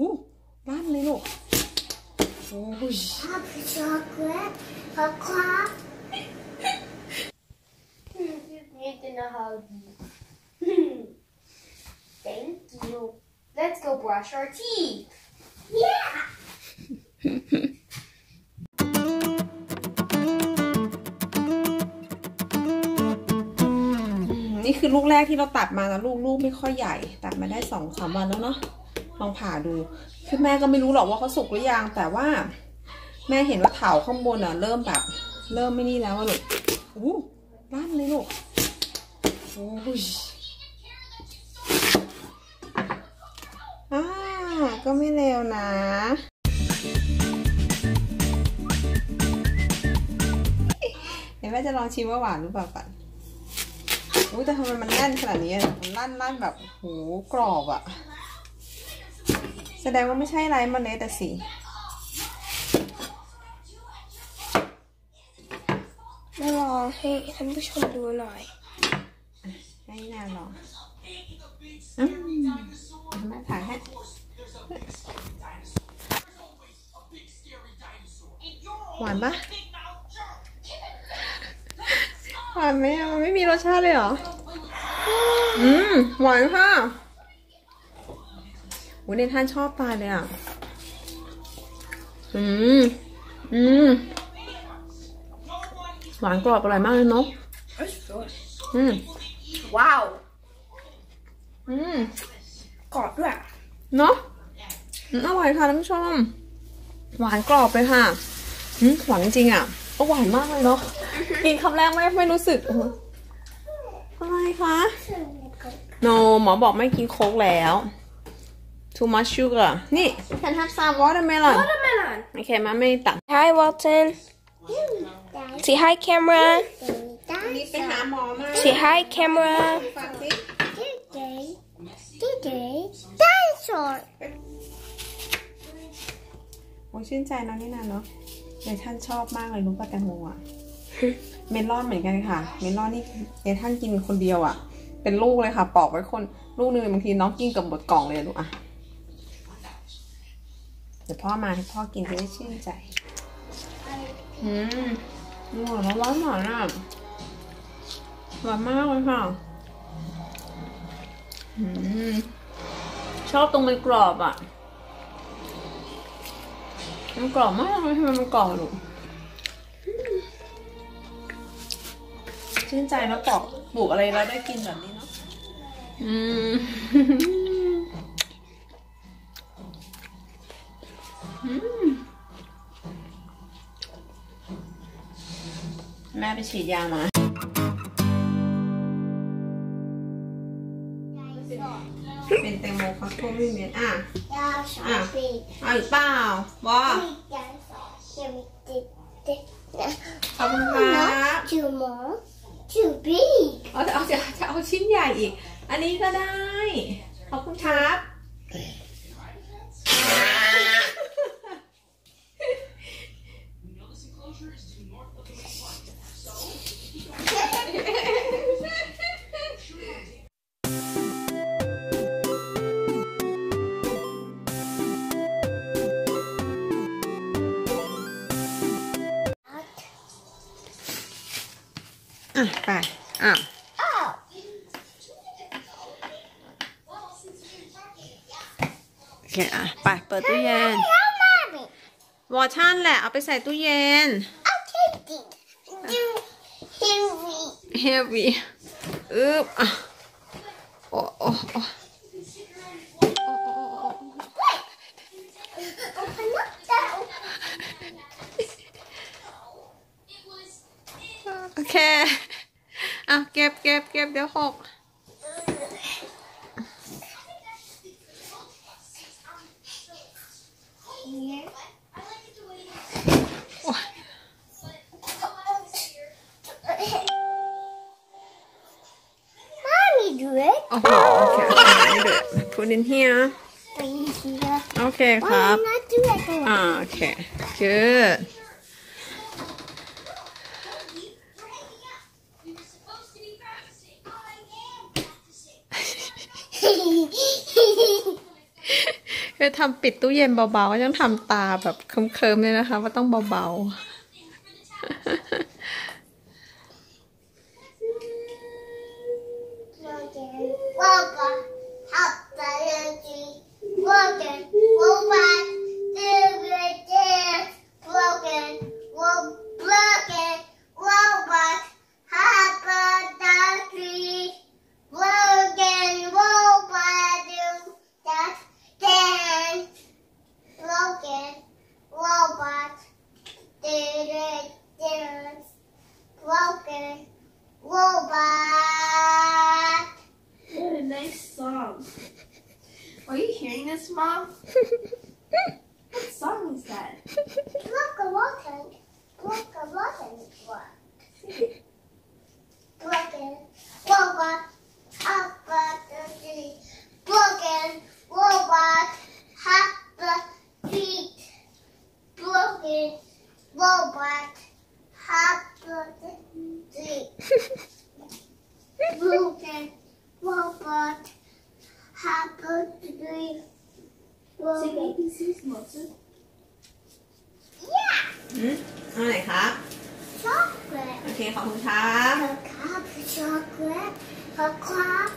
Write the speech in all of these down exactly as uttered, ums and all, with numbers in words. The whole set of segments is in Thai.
อู้บ้านเลยลูกโอ้ยช็อกโกแลตช็อกโกแลตนี่จะน่าฮัลดี thank you let's go brush our teeth yeahนี่คือลูกแรกที่เราตัดมานะลูกลูกไม่ค่อยใหญ่ตัดมาได้สองสามวันแล้วเนาะลองผ่าดูคือแม่ก็ไม่รู้หรอกว่าเขาสุกหรือยังแต่ว่าแม่เห็นว่าเถาข้างบนอ่ะเริ่มแบบเริ่มไม่นี่แล้วลูกอู้ด้านเลยลูกโอ้ยอ่าก็ไม่เร็วนะเดี๋ยวแม่จะลองชิมว่าหวานหรือเปล่าก่อนอุ้ยแต่ทำไมมันแน่นขนาดนี้มันลั่นลั่นแบบโหกรอบอะแสดงว่าไม่ใช่ไรมันเลยแต่สีไม่ลองให้ท่านผู้ชมดูหน่อยให้น่าลองอืมมาถ่ายให้หวานปะหวานไหมมันไม่มีรสชาติเลยเหรออืมหวานค่ะโอ้ยเนท่านชอบตายเลยอ่ะอืมอืมหวานกรอบอร่อยมากเลยเนาะอืมว้าวอืมกรอบด้วยเนาะอร่อยค่ะท่านผู้ชมหวานกรอบเลยค่ะอืมหวานจริงอ่ะก็หวานมากเลยเนาะกินคำแรกไม่ไม่รู้สึกอะไรคะโนหมอบอกไม่กินโค้กแล้วtoo much sugar. Nee, you can have some watermelon. Watermelon. Okay, mommy, thank. Hi, Walton. Say hi, camera. Say hi, camera. Today, today, dinosaur. Oh, ชื่นใจน้องนี่นะเนาะเนท่านชอบมากเลยลูกแตงโมอ่ะเมลอนเหมือนกันค่ะเมลอนนี่เนท่านกินคนเดียวอ่ะเป็นลูกเลยค่ะปอกไว้คนลูกนึงบางทีน้องกินกับหมดกล่องเลยลูกอ่ะเดี๋ยวพ่อมาให้พ่อกินจะได้ชื่นใจอืมหวานร้อนหวานอ่ะหวานมากเลยค่ะอืมชอบตรงมันกรอบอ่ะมันกรอบมากเลยทำไมมันกรอบลูกชื่นใจแล้วปอกปลูกอะไรแล้วได้กินแบบนี้เนาะอืมแม่ไปฉีดยามาเป็นแตงโมฟักทองไม่เหม็นอ่ะอ่ะเอาอีกเปล่าบอขอบคุณครับจูโมจูบีเอาจะเอาจะจะเอาชิ้นใหญ่อีกอันนี้ก็ได้ขอบคุณครับอ่ะไปอ่ะโอเคอ่ะไปเปิดตู้เย็นวอชั่นแหละเอาไปใส่ตู้เย็นเฮฟวี่อึ๊บอ่ะโอ้โอ้โอ้โอเคอ่ะเก็บเก็บเก็บเดี๋ยวหกPut in here. Okay, Pop. Ah, okay. Good. คือทำปิดตู้เย็นเบาๆก็ต้องทำตาแบบเคลิ้มๆเลยนะคะว่าต้องเบาๆAre you hearing this, Mom? What song is that? Block a block and block a block and block. Block and robot hop up the tree. Block and robot hop the tree. Block and robot hop the tree. Block and robot.Happy day. Sing A B C's, Mozart. Yeah. อืมเอาไหนครับ Chocolate. โอเคขอบคุณครับครับ Chocolate ขอบคุณครับ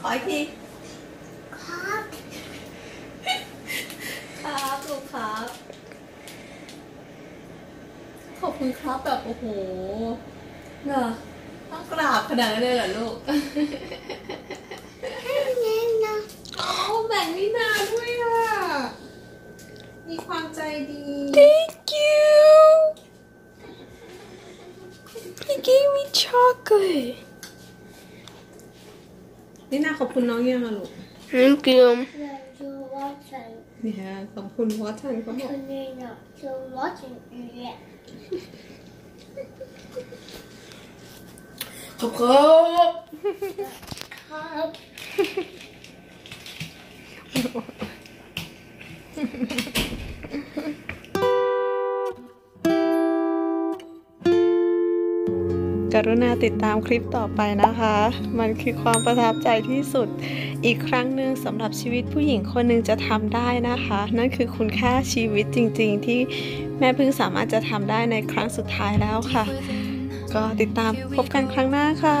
ขออีกทีครับครับลูกครับขอบคุณครับแบบโอ้โหเนอะต้องกราบขนาดนั้นเลยเหรอลูกให้เน้นนะโอ้แบ่งนี่นาด้วยอ่ะมีความใจดี Thank you He gave me chocolate นี่นาขอบคุณน้องยังอ่ะลูก Thank you นี่ฮะขอบคุณวอชันเขาบอกนี่นะชมวอชันเนี่ยขอบครับครับกรุณาติดตามคลิปต่อไปนะคะมันคือความประทับใจที่สุดอีกครั้งหนึ่งสำหรับชีวิตผู้หญิงคนหนึ่งจะทำได้นะคะนั่นคือคุณค่าชีวิตจริงๆที่แม่พึ่งสามารถจะทำได้ในครั้งสุดท้ายแล้วค่ะก็ติดตามพบกันครั้งหน้าค่ะ